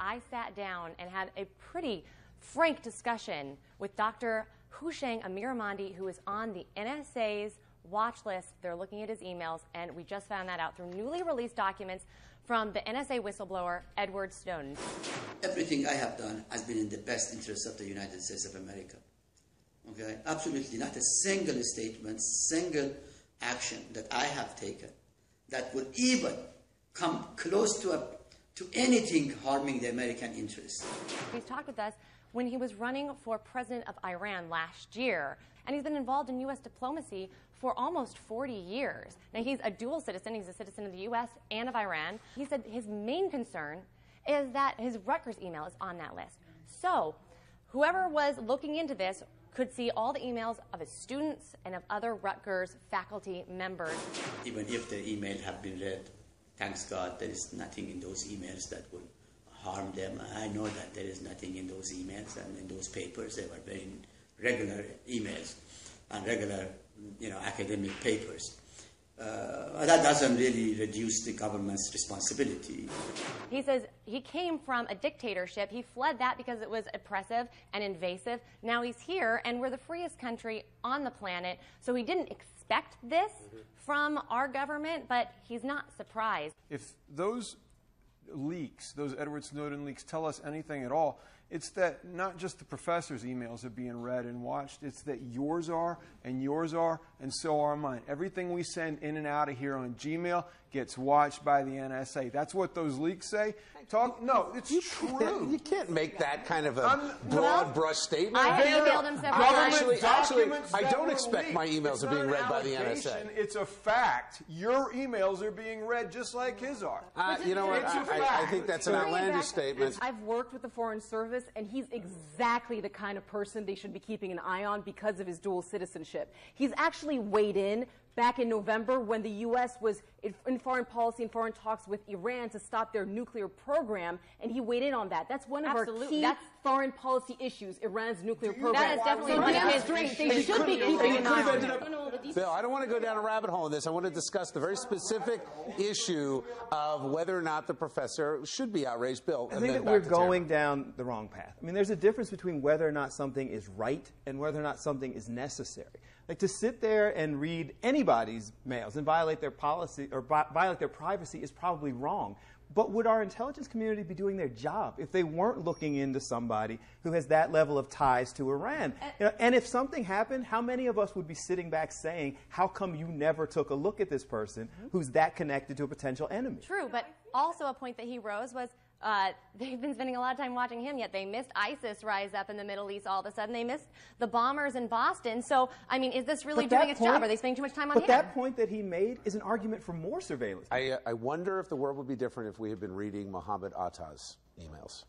I sat down and had a pretty frank discussion with Dr. Hooshang Amirahmadi, who is on the NSA's watch list. They're looking at his emails, and we just found that out through newly released documents from the NSA whistleblower Edward Snowden. Everything I have done has been in the best interest of the United States of America. Okay? Absolutely not a single statement, single action that I have taken that would even come close to anything harming the American interest. He's talked with us when he was running for president of Iran last year, and he's been involved in U.S. diplomacy for almost 40 years. Now, he's a dual citizen. He's a citizen of the U.S. and of Iran. He said his main concern is that his Rutgers email is on that list. So whoever was looking into this could see all the emails of his students and of other Rutgers faculty members. Even if the email have been read, thanks God, there is nothing in those emails that would harm them. I know that there is nothing in those emails and in those papers. They were very regular emails and regular, academic papers. That doesn't really reduce the government's responsibility. He says he came from a dictatorship. He fled that because it was oppressive and invasive. Now he's here, and we're the freest country on the planet. So he didn't expect this from our government, but he's not surprised. If those leaks, those Edward Snowden leaks, tell us anything at all, it's that not just the professor's emails are being read and watched, it's that yours are, and so are mine. Everything we send in and out of here on Gmail gets watched by the NSA. That's what those leaks say. No, it's true. You can't make that kind of a broad brush statement. I emailed him several times. Actually, I don't expect my emails are being read by the NSA. It's a fact. Your emails are being read just like his are. You know what? I think that's an outlandish statement. I've worked with the Foreign Service, and he's exactly the kind of person they should be keeping an eye on because of his dual citizenship. He's actually weighed in back in November when the U.S. was in foreign policy and foreign talks with Iran to stop their nuclear program, and he weighed in on that. That's one of our key foreign policy issues, Iran's nuclear program. That is definitely one of his strengths. They should be keeping an eye on it. Bill, I don't want to go down a rabbit hole in this. I want to discuss the very specific issue of whether or not the professor should be outraged. Bill, I think that we're going down the wrong path. I mean, there's a difference between whether or not something is right and whether or not something is necessary. Like, to sit there and read anybody's mails and violate their policy or violate their privacy is probably wrong. But would our intelligence community be doing their job if they weren't looking into somebody who has that level of ties to Iran? And if something happened, how many of us would be sitting back saying, how come you never took a look at this person who's that connected to a potential enemy? True, but also a point that he rose was, they've been spending a lot of time watching him, yet they missed ISIS rise up in the Middle East all of a sudden. They missed the bombers in Boston. So, I mean, is this really doing its job? Are they spending too much time on him? But that point that he made is an argument for more surveillance. I wonder if the world would be different if we had been reading Mohammed Atta's emails.